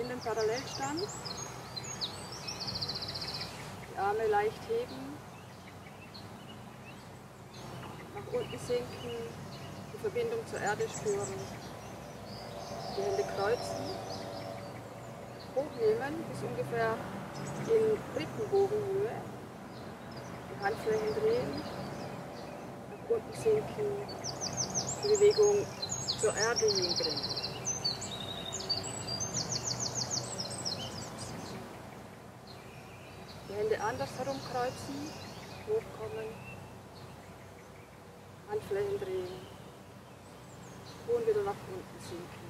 in den Parallelstand, die Arme leicht heben, nach unten sinken, die Verbindung zur Erde spüren, die Hände kreuzen, hochnehmen bis ungefähr in Rippenbogenhöhe, die Handflächen drehen, nach unten sinken, die Bewegung zur Erde hinbringen. Hände andersherum kreuzen, hochkommen, Handflächen drehen und wieder nach unten sinken.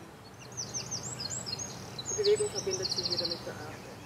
Die Bewegung verbindet sich wieder mit der Erde.